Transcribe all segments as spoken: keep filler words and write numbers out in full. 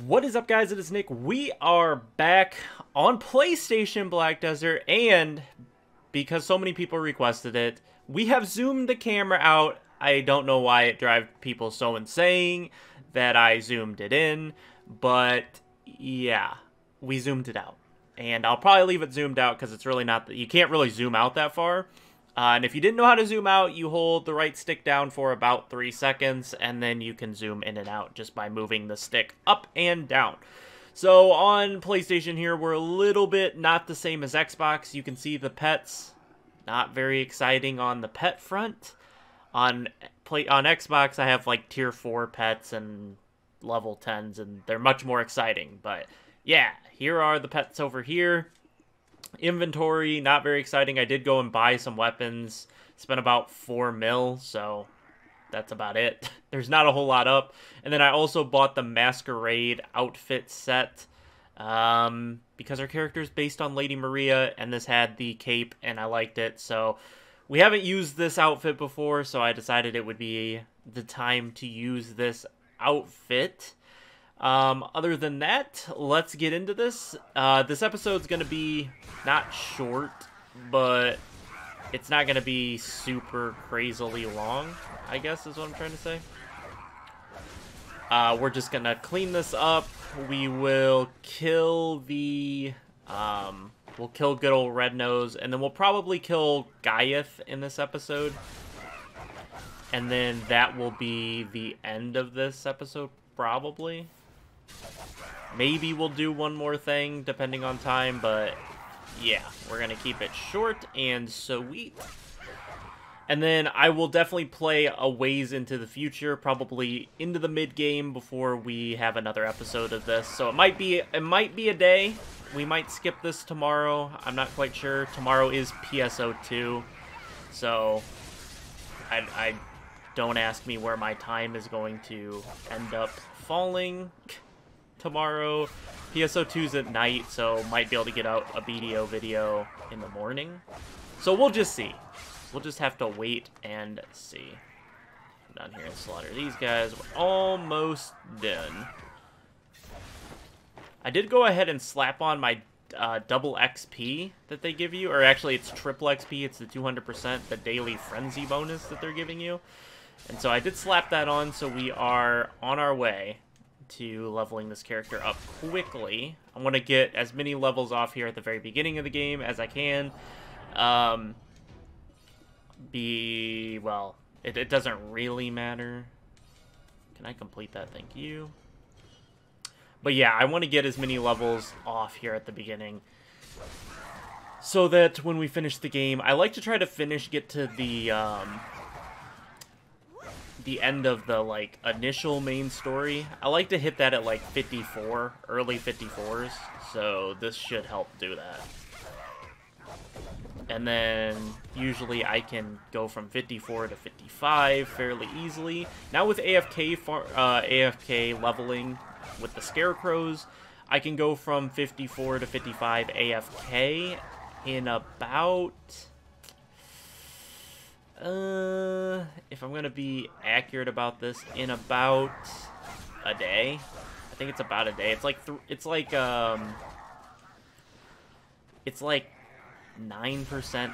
What is up, guys? It is Nick. We are back on PlayStation Black Desert, and because so many people requested it, we have zoomed the camera out. I don't know why it drives people so insane that I zoomed it in, but yeah, we zoomed it out. And I'll probably leave it zoomed out because it's really not that you can't really zoom out that far. Uh, and if you didn't know how to zoom out, you hold the right stick down for about three seconds, and then you can zoom in and out just by moving the stick up and down. So on PlayStation here, we're a little bit not the same as Xbox. You can see the pets, not very exciting on the pet front. On play on Xbox, I have like tier four pets and level tens, and they're much more exciting. But yeah, here are the pets over here. Inventory, not very exciting. I did go and buy some weapons. Spent about four mil, so that's about it. There's not a whole lot up. And then I also bought the Masquerade outfit set um, because our character is based on Lady Maria, and this had the cape, and I liked it. So we haven't used this outfit before, so I decided it would be the time to use this outfit. Um, other than that, let's get into this. Uh, this episode's gonna be not short, but it's not gonna be super crazily long, I guess is what I'm trying to say. Uh, we're just gonna clean this up. We will kill the, um, we'll kill good old Red Nose, and then we'll probably kill Gaiath in this episode. And then that will be the end of this episode, probably. Maybe we'll do one more thing, depending on time, but yeah, we're going to keep it short and sweet. And then I will definitely play a ways into the future, probably into the mid-game before we have another episode of this. So it might be, it might be a day. We might skip this tomorrow. I'm not quite sure. Tomorrow is P S O two, so I, I don't ask me where my time is going to end up falling tomorrow. P S O two's at night, so might be able to get out a B D O video in the morning. So we'll just see. We'll just have to wait and see. Come down here and slaughter these guys. We're almost done. I did go ahead and slap on my uh, double X P that they give you. Or actually, it's triple X P. It's the two hundred percent, the daily frenzy bonus that they're giving you. And so I did slap that on, so we are on our way to leveling this character up quickly. I want to get as many levels off here at the very beginning of the game as I can. Um, be, well, it, it doesn't really matter. Can I complete that? Thank you. But yeah, I want to get as many levels off here at the beginning, so that when we finish the game, I like to try to finish, get to the, um... the end of the, like, initial main story. I like to hit that at, like, fifty-four, early fifty-fours, so this should help do that. And then, usually I can go from fifty-four to fifty-five fairly easily. Now with A F K, far, uh, A F K leveling with the Scarecrows, I can go from fifty-four to fifty-five A F K in about... Uh, if I'm gonna be accurate about this, in about a day. I think it's about a day. It's like th it's like um, it's like nine percent.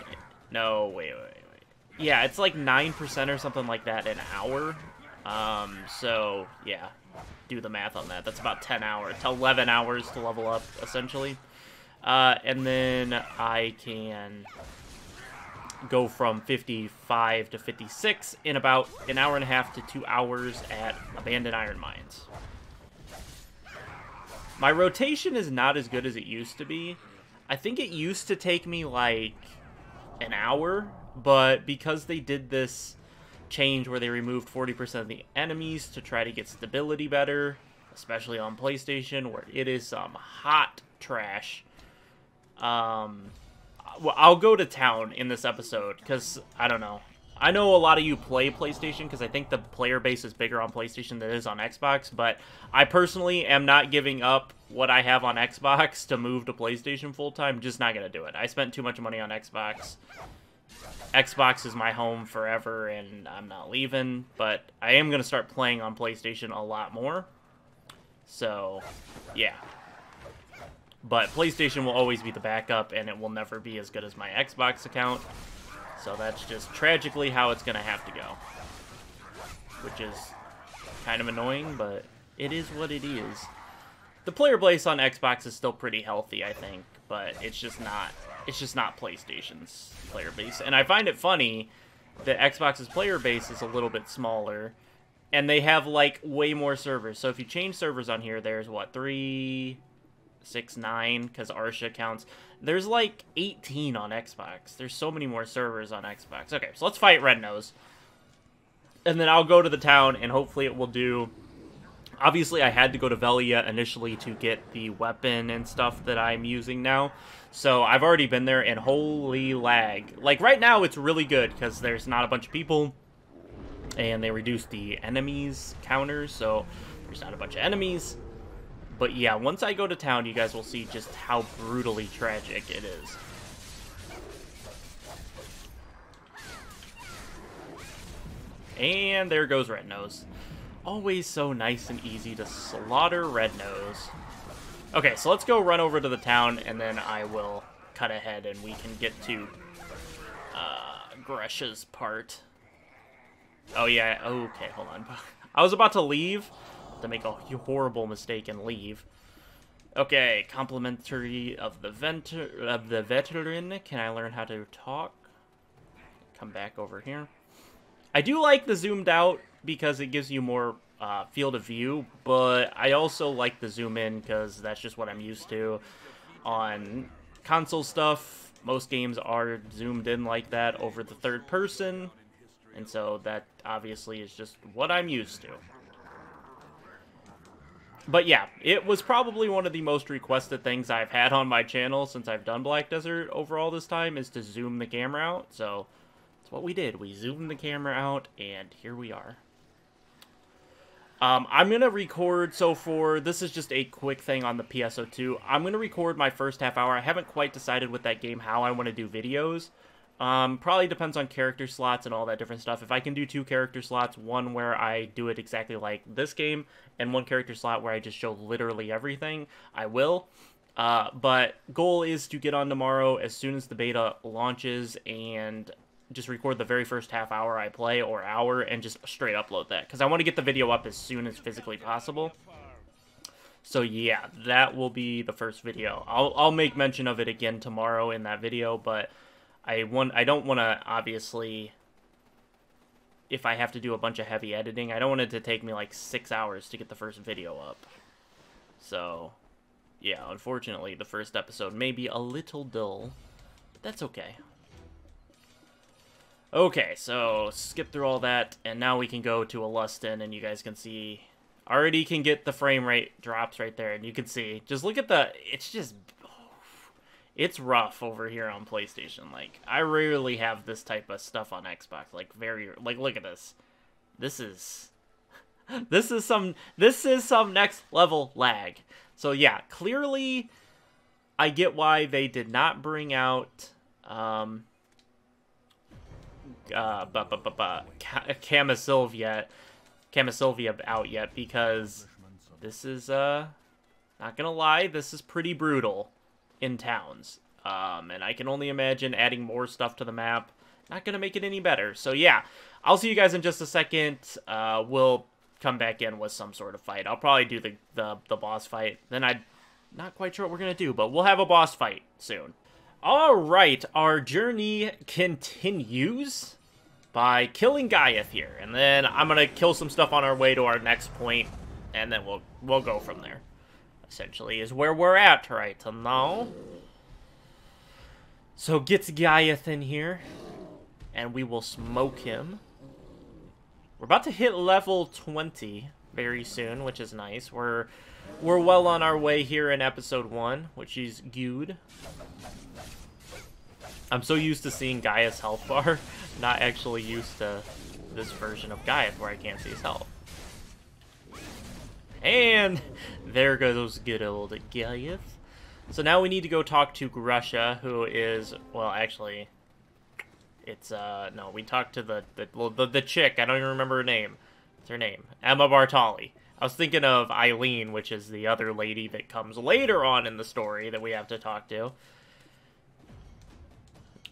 No, wait, wait, wait. Yeah, it's like nine percent or something like that an hour. Um, so yeah, do the math on that. That's about ten hours. It's eleven hours to level up essentially, uh, and then I can go from fifty-five to fifty-six in about an hour and a half to two hours at abandoned iron mines. My rotation is not as good as it used to be. I think it used to take me like an hour, but because they did this change where they removed forty percent of the enemies to try to get stability better, especially on PlayStation where it is some hot trash, um... Well, I'll go to town in this episode, because, I don't know. I know a lot of you play PlayStation, because I think the player base is bigger on PlayStation than it is on Xbox, but I personally am not giving up what I have on Xbox to move to PlayStation full-time. Just not going to do it. I spent too much money on Xbox, Xbox is my home forever and I'm not leaving, but I am going to start playing on PlayStation a lot more. So, yeah. But PlayStation will always be the backup, and it will never be as good as my Xbox account. So that's just tragically how it's going to have to go. Which is kind of annoying, but it is what it is. The player base on Xbox is still pretty healthy, I think, but it's just not it's just not PlayStation's player base. And I find it funny that Xbox's player base is a little bit smaller, and they have, like, way more servers. So if you change servers on here, there's, what, three... six, nine, because Arsha counts. There's like eighteen on Xbox. There's so many more servers on Xbox. Okay, so let's fight Red Nose. And then I'll go to the town, and hopefully it will do... Obviously, I had to go to Velia initially to get the weapon and stuff that I'm using now. So I've already been there, and holy lag. Like, right now, it's really good, because there's not a bunch of people, and they reduced the enemies counters, so there's not a bunch of enemies. But yeah, once I go to town, you guys will see just how brutally tragic it is. And there goes Red Nose. Always so nice and easy to slaughter Red Nose. Okay, so let's go run over to the town, and then I will cut ahead and we can get to uh, Grusha's part. Oh yeah, okay, hold on. I was about to leave. To make a horrible mistake and leave. Okay, complimentary of the venter of the veteran. Can I learn how to talk? Come back over here. I do like the zoomed out because it gives you more uh, field of view, but I also like the zoom in because that's just what I'm used to on console stuff. Most games are zoomed in like that over the third person, and so that obviously is just what I'm used to. But yeah, it was probably one of the most requested things I've had on my channel since I've done Black Desert overall this time, is to zoom the camera out. So that's what we did. We zoomed the camera out, and here we are. Um, I'm going to record, so for, this is just a quick thing on the P S O two. I'm going to record my first half hour. I haven't quite decided with that game how I want to do videos. Um, probably depends on character slots and all that different stuff. If I can do two character slots, one where I do it exactly like this game, and one character slot where I just show literally everything, I will. Uh, but goal is to get on tomorrow as soon as the beta launches and just record the very first half hour I play, or hour, and just straight upload that. Because I want to get the video up as soon as physically possible. So yeah, that will be the first video. I'll, I'll make mention of it again tomorrow in that video, but... I want. I don't want to, obviously, if I have to do a bunch of heavy editing, I don't want it to take me like six hours to get the first video up. So, yeah, unfortunately, the first episode may be a little dull, but that's okay. Okay, so skip through all that, and now we can go to Alustin, and you guys can see, already can get the frame rate drops right there, and you can see, just look at the, it's just... It's rough over here on PlayStation. Like, I rarely have this type of stuff on Xbox. Like, very... Like, look at this. This is... This is some... This is some next-level lag. So, yeah. Clearly, I get why they did not bring out... Um... Uh... Ba, ba, ba, ba, Camasylvia... Camasylvia out yet. Because... This is, uh... Not gonna lie. This is pretty brutal. In towns, um, and I can only imagine adding more stuff to the map, not gonna make it any better. So yeah, I'll see you guys in just a second. Uh, we'll come back in with some sort of fight. I'll probably do the, the, the boss fight, then I'm not quite sure what we're gonna do, but we'll have a boss fight soon. Alright, our journey continues by killing Gaiath here, and then I'm gonna kill some stuff on our way to our next point, and then we'll, we'll go from there. Essentially is where we're at right now. So gets Gaiath in here, and we will smoke him. We're about to hit level twenty very soon, which is nice. We're we're well on our way here in episode one, which is good. I'm so used to seeing Gaiath's health bar, not actually used to this version of Gaiath where I can't see his health. And there goes good old Gaiath. So now we need to go talk to Grusha, who is, well, actually, It's, uh, no, we talked to the, the, the, the chick. I don't even remember her name. What's her name? Emma Bartali. I was thinking of Eileen, which is the other lady that comes later on in the story that we have to talk to.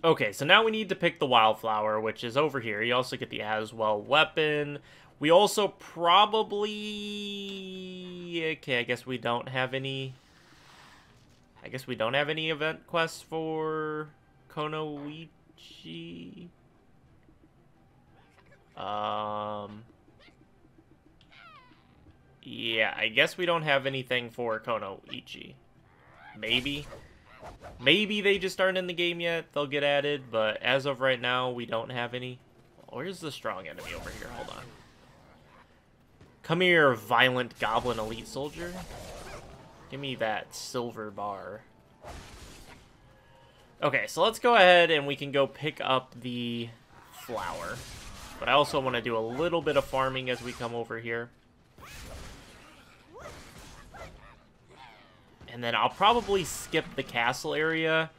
Okay, so now we need to pick the Wildflower, which is over here. You also get the Aswell Weapon. We also probably... Okay, I guess we don't have any... I guess we don't have any event quests for Kunoichi. Um... Yeah, I guess we don't have anything for Kunoichi. Maybe. Maybe they just aren't in the game yet. They'll get added, but as of right now, we don't have any. Where's the strong enemy over here? Hold on. Come here, violent goblin elite soldier. Give me that silver bar. Okay, so let's go ahead and we can go pick up the flower. But I also want to do a little bit of farming as we come over here. And then I'll probably skip the castle area,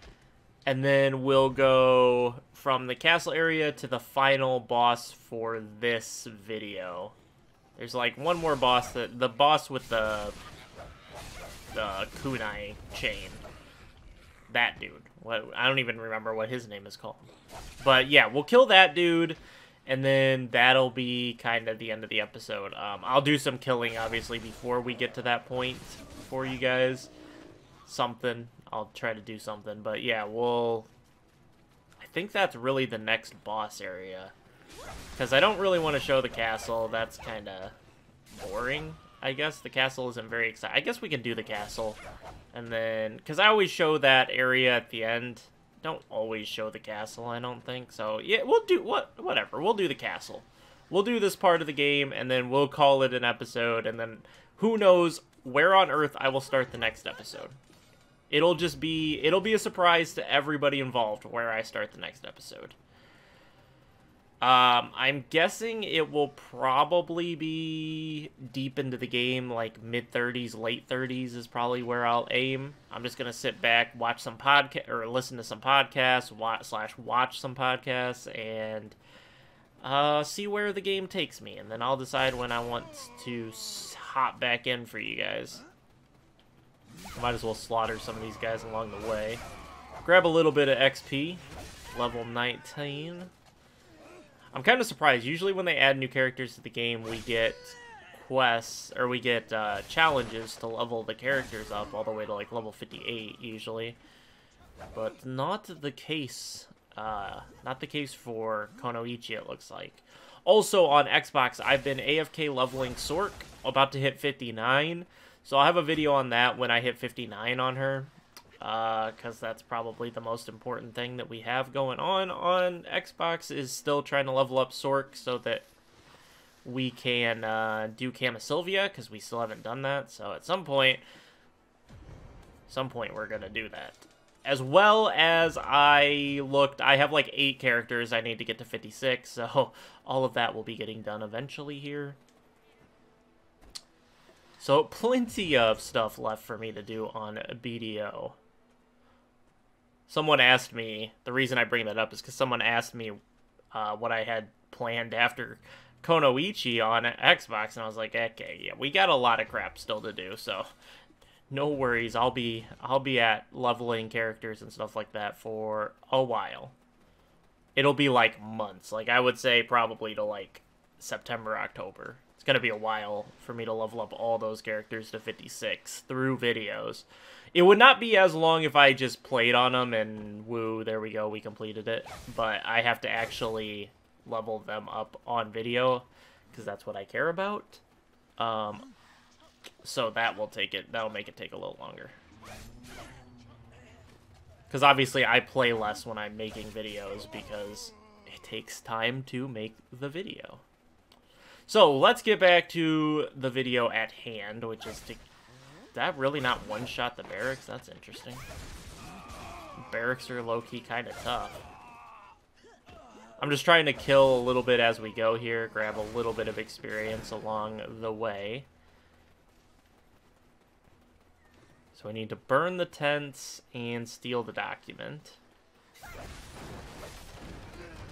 and then we'll go from the castle area to the final boss for this video. There's like one more boss, that the boss with the the kunai chain. That dude. What, I don't even remember what his name is called. But yeah, we'll kill that dude, and then that'll be kind of the end of the episode. Um, I'll do some killing, obviously, before we get to that point for you guys. Something. I'll try to do something, but yeah, we'll... I think that's really the next boss area. Because I don't really want to show the castle. That's kind of boring, I guess. The castle isn't very exciting. I guess we can do the castle. And then... Because I always show that area at the end. Don't always show the castle, I don't think. So, yeah, we'll do... what? Whatever. We'll do the castle. We'll do this part of the game, and then we'll call it an episode, and then who knows where on earth I will start the next episode. It'll just be... It'll be a surprise to everybody involved where I start the next episode. Um, I'm guessing it will probably be deep into the game, like mid thirties, late thirties is probably where I'll aim. I'm just going to sit back, watch some podcast or listen to some podcasts, watch, slash watch some podcasts, and uh, see where the game takes me. And then I'll decide when I want to... hop back in for you guys. Might as well slaughter some of these guys along the way. Grab a little bit of X P. Level nineteen. I'm kind of surprised. Usually when they add new characters to the game, we get quests, or we get uh, challenges to level the characters up all the way to like level fifty-eight usually. But not the case. Uh, not the case for Kunoichi, it looks like. Also on Xbox, I've been A F K leveling Sorc, about to hit fifty-nine, so I'll have a video on that when I hit fifty-nine on her, uh, because that's probably the most important thing that we have going on on Xbox, is still trying to level up Sorc so that we can uh, do Camasylvia, because we still haven't done that, so at some point, some point we're going to do that. As well as I looked, I have like eight characters I need to get to fifty-six, so all of that will be getting done eventually here. So plenty of stuff left for me to do on B D O. Someone asked me, the reason I bring that up is because someone asked me uh, what I had planned after Kunoichi on Xbox, and I was like, okay, yeah, we got a lot of crap still to do, so... No worries, I'll be I'll be at leveling characters and stuff like that for a while. It'll be like months. Like I would say probably to like September, October. It's gonna be a while for me to level up all those characters to fifty-six through videos. It would not be as long if I just played on them and woo, there we go, we completed it. But I have to actually level them up on video because that's what I care about. Um So that will take it, that'll make it take a little longer. Because obviously I play less when I'm making videos because it takes time to make the video. So let's get back to the video at hand, which is to... Did I really not one-shot the barracks? That's interesting. Barracks are low-key kind of tough. I'm just trying to kill a little bit as we go here, grab a little bit of experience along the way. So we need to burn the tents and steal the document.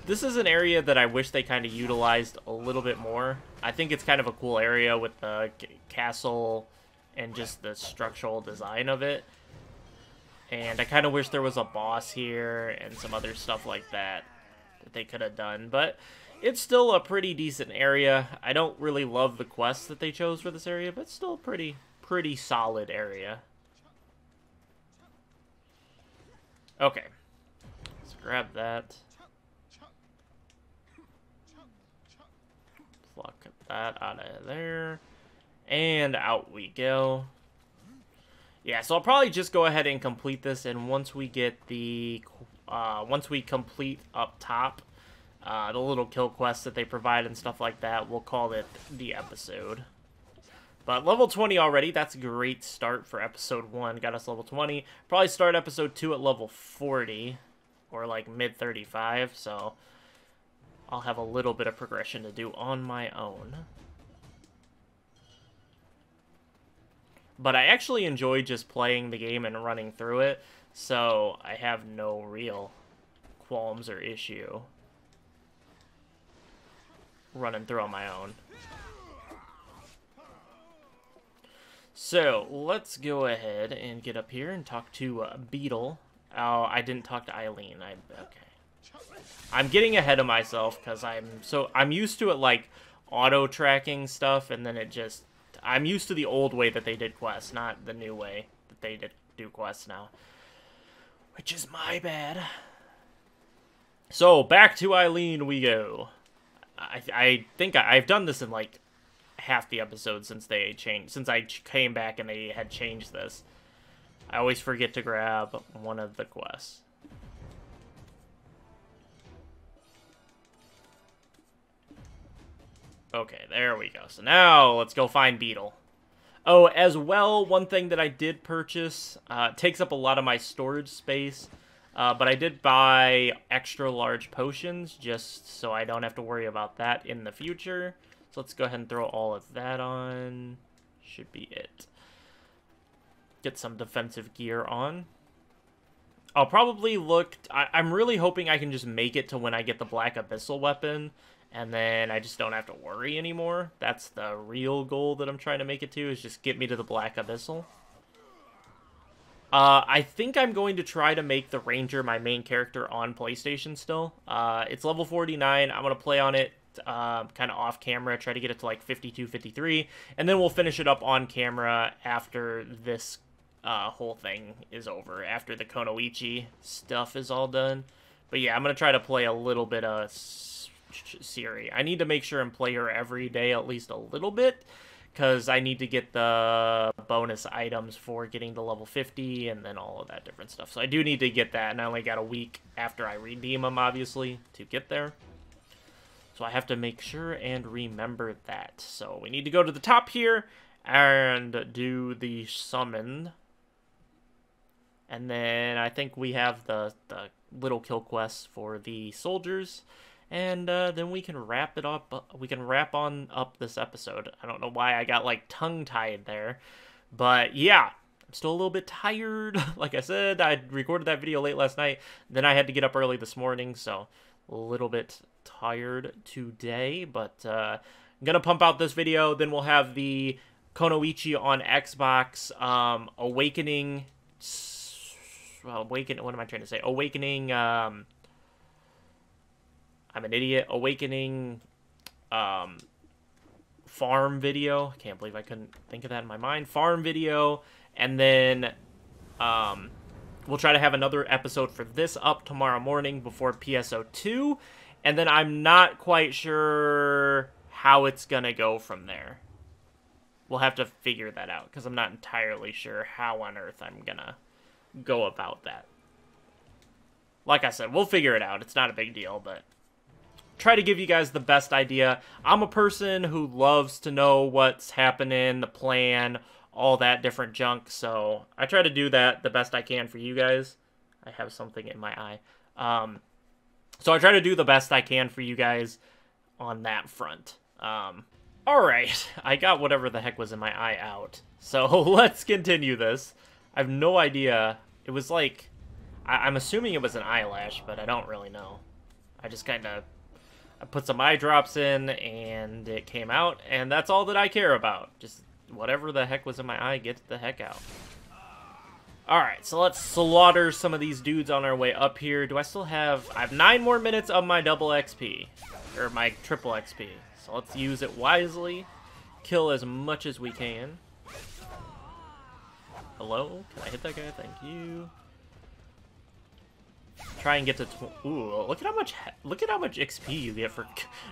This is an area that I wish they kind of utilized a little bit more. I think it's kind of a cool area with the castle and just the structural design of it. And I kind of wish there was a boss here and some other stuff like that that they could have done. But it's still a pretty decent area. I don't really love the quests that they chose for this area, but it's still a pretty, pretty solid area. Okay. Let's grab that. Pluck that out of there. And out we go. Yeah, so I'll probably just go ahead and complete this, and once we get the... Uh, once we complete up top... Uh, the little kill quests that they provide and stuff like that, we'll call it the episode. But level twenty already, that's a great start for episode one. Got us level twenty. Probably start episode two at level forty, or like mid thirty-five, so I'll have a little bit of progression to do on my own. But I actually enjoy just playing the game and running through it, so I have no real qualms or issue running through on my own. So let's go ahead and get up here and talk to uh, Beetle. Oh, I didn't talk to Eileen. I okay. I'm getting ahead of myself because I'm so I'm used to it, like auto tracking stuff, and then it just I'm used to the old way that they did quests, not the new way that they did do quests now, which is my bad. So back to Eileen we go. I, I think I, I've done this in like half the episodes since they changed, since I came back and they had changed this. I always forget to grab one of the quests. Okay, there we go. So now let's go find Beetle. Oh, as well, one thing that I did purchase, uh, takes up a lot of my storage space. Uh, but I did buy extra large potions just so I don't have to worry about that in the future. So let's go ahead and throw all of that on. Should be it. Get some defensive gear on. I'll probably look... I, I'm really hoping I can just make it to when I get the Black Abyssal Weapon. And then I just don't have to worry anymore. That's the real goal that I'm trying to make it to, is just get me to the Black Abyssal. Uh, I think I'm going to try to make the Ranger my main character on PlayStation still. Uh, it's level forty-nine. I'm going to play on it uh, kind of off camera, try to get it to like fifty-two, fifty-three, and then we'll finish it up on camera after this uh, whole thing is over, after the Kunoichi stuff is all done. But yeah, I'm going to try to play a little bit of Siri. I need to make sure and play her every day at least a little bit, because I need to get the bonus items for getting to level fifty and then all of that different stuff. So I do need to get that, and I only got a week after I redeem them, obviously, to get there. So I have to make sure and remember that. So we need to go to the top here and do the summon. And then I think we have the, the little kill quests for the soldiers. And uh, then we can wrap it up. We can wrap on up this episode. I don't know why I got like tongue-tied there, but yeah, I'm still a little bit tired. Like I said, I recorded that video late last night. Then I had to get up early this morning, so a little bit tired today. But uh, I'm gonna pump out this video. Then we'll have the Kunoichi on Xbox um, Awakening. Well, awaken. What am I trying to say? Awakening. Um, I'm an idiot. Awakening um, farm video. I can't believe I couldn't think of that in my mind. Farm video. And then um, we'll try to have another episode for this up tomorrow morning before P S O two. And then I'm not quite sure how it's going to go from there. We'll have to figure that out, because I'm not entirely sure how on earth I'm going to go about that. Like I said, we'll figure it out. It's not a big deal, but... try to give you guys the best idea. I'm a person who loves to know what's happening, the plan, all that different junk. So I try to do that the best I can for you guys. I have something in my eye. Um, so I try to do the best I can for you guys on that front. Um, all right. I got whatever the heck was in my eye out. So let's continue this. I have no idea. It was like... I I'm assuming it was an eyelash, but I don't really know. I just kind of I put some eye drops in and it came out, and that's all that I care about. Just whatever the heck was in my eye, get the heck out. Alright, so let's slaughter some of these dudes on our way up here. Do I still have... I have nine more minutes of my double X P. Or my triple X P. So let's use it wisely. Kill as much as we can. Hello? Can I hit that guy? Thank you. Try and get to... Tw Ooh, look at how much... Look at how much X P you get for...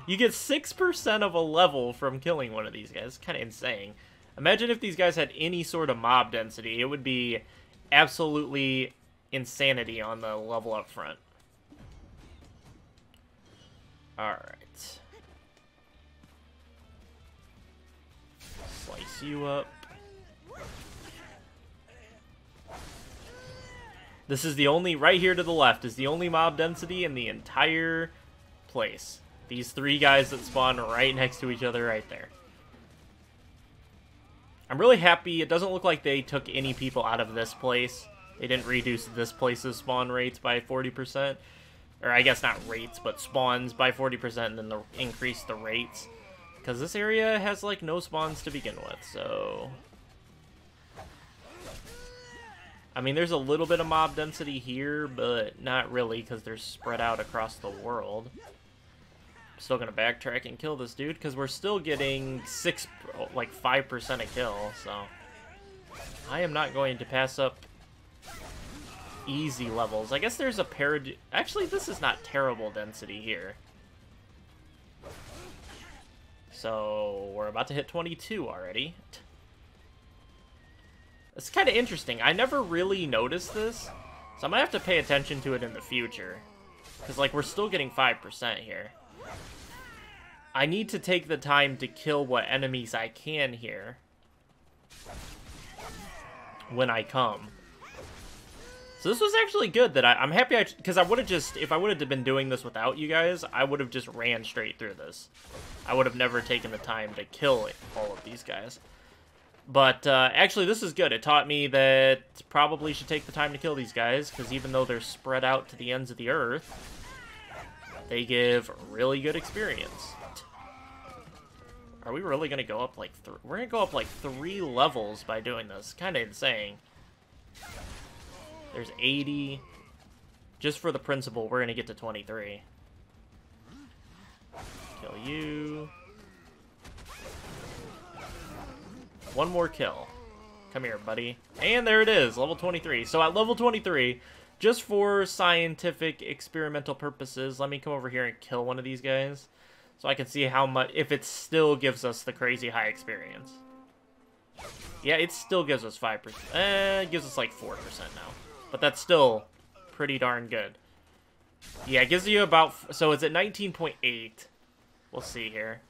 You get six percent of a level from killing one of these guys. It's kind of insane. Imagine if these guys had any sort of mob density. It would be... absolutely insanity on the level up front. Alright. Slice you up. This is the only, right here to the left, is the only mob density in the entire place. These three guys that spawn right next to each other right there. I'm really happy. It doesn't look like they took any people out of this place. They didn't reduce this place's spawn rates by forty percent. Or I guess not rates, but spawns by forty percent, and then the, increase the rates. Because this area has, like, no spawns to begin with, so... I mean, there's a little bit of mob density here, but not really, because they're spread out across the world. Still gonna backtrack and kill this dude because we're still getting six, like five percent a kill. So I am not going to pass up easy levels. I guess there's a parad. Actually, this is not terrible density here. So we're about to hit twenty-two already. It's kind of interesting. I never really noticed this, so I'm gonna have to pay attention to it in the future. Because like we're still getting five percent here. I need to take the time to kill what enemies I can here when I come. So this was actually good that I, I'm happy I... Because I would have just... If I would have been doing this without you guys, I would have just ran straight through this. I would have never taken the time to kill all of these guys. But uh, actually, this is good. It taught me that probably should take the time to kill these guys. Because even though they're spread out to the ends of the earth... They give really good experience. Are we really gonna go up like three? We're gonna go up like three levels by doing this. Kind of insane. There's eighty. Just for the principle, we're gonna get to twenty-three. Kill you. One more kill. Come here, buddy. And there it is, level twenty-three. So at level twenty-three. Just for scientific, experimental purposes, let me come over here and kill one of these guys. So I can see how much, if it still gives us the crazy high experience. Yeah, it still gives us five percent. Eh, it gives us like four percent now. But that's still pretty darn good. Yeah, it gives you about, so it's at nineteen point eight. We'll see here.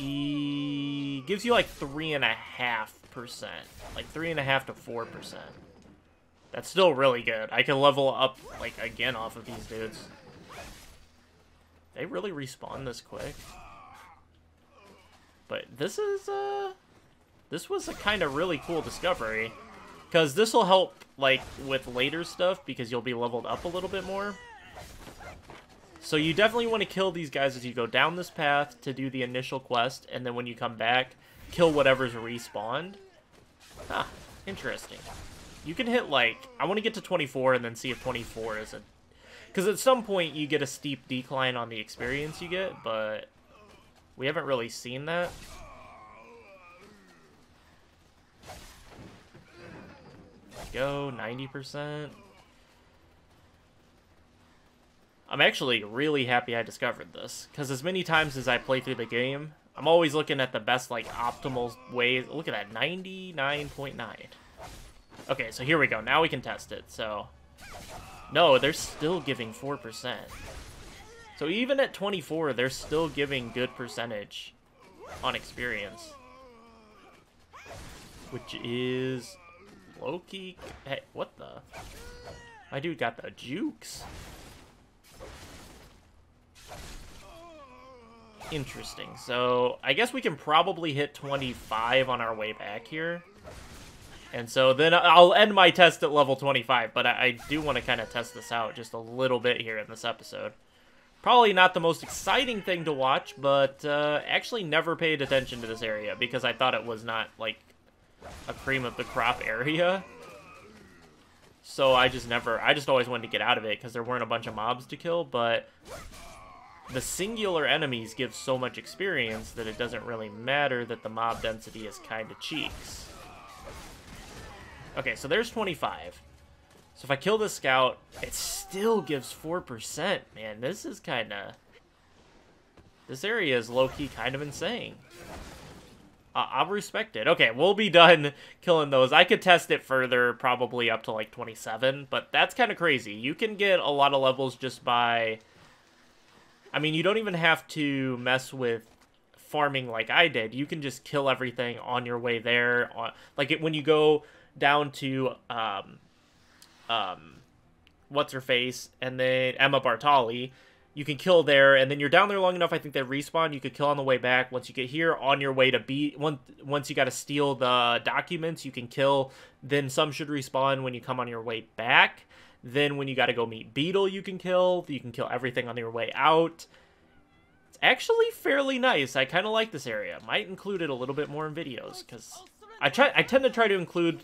E gives you like three point five percent. Like three point five to four percent. That's still really good. I can level up, like, again off of these dudes. They really respawn this quick. But this is, uh... This was a kind of really cool discovery. Because this will help, like, with later stuff, because you'll be leveled up a little bit more. So you definitely want to kill these guys as you go down this path to do the initial quest, and then when you come back, kill whatever's respawned. Huh, interesting. You can hit, like, I want to get to twenty-four and then see if twenty-four is a... Because at some point you get a steep decline on the experience you get, but we haven't really seen that. There we go, ninety percent. I'm actually really happy I discovered this, because as many times as I play through the game, I'm always looking at the best, like, optimal ways. Look at that, ninety-nine point nine. Okay, so here we go. Now we can test it, so... No, they're still giving four percent. So even at twenty-four, they're still giving good percentage on experience. Which is... Loki... Hey, what the... My dude got the jukes. Interesting. So, I guess we can probably hit twenty-five on our way back here. And so then I'll end my test at level twenty-five, but I, I do want to kind of test this out just a little bit here in this episode. Probably not the most exciting thing to watch, but uh, actually never paid attention to this area because I thought it was not like a cream of the crop area. So I just never, I just always wanted to get out of it because there weren't a bunch of mobs to kill, but the singular enemies give so much experience that it doesn't really matter that the mob density is kind of cheeks. Okay, so there's twenty-five. So if I kill this scout, it still gives four percent. Man, this is kind of... This area is low-key kind of insane. Uh, I'll respect it. Okay, we'll be done killing those. I could test it further, probably up to like twenty-seven, but that's kind of crazy. You can get a lot of levels just by... I mean, you don't even have to mess with farming like I did. You can just kill everything on your way there. On, like it, when you go... down to, um, um, what's-her-face, and then Emma Bartali. You can kill there, and then you're down there long enough, I think they respawn. You could kill on the way back. Once you get here, on your way to be, once, once you got to steal the documents, you can kill. Then some should respawn when you come on your way back. Then when you got to go meet Beetle, you can kill. You can kill everything on your way out. It's actually fairly nice. I kind of like this area. Might include it a little bit more in videos, because... I try. I tend to try to include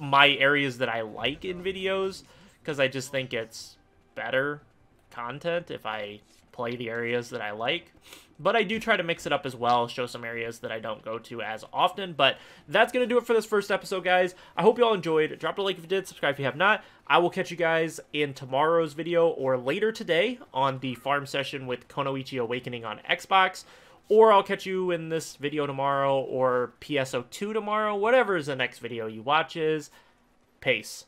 my areas that I like in videos because I just think it's better content if I play the areas that I like. But I do try to mix it up as well, show some areas that I don't go to as often. But that's going to do it for this first episode, guys. I hope you all enjoyed. Drop a like if you did, subscribe if you have not. I will catch you guys in tomorrow's video or later today on the farm session with Kunoichi Awakening on Xbox. Or I'll catch you in this video tomorrow, or P S O two tomorrow, whatever is the next video you watch is. Peace.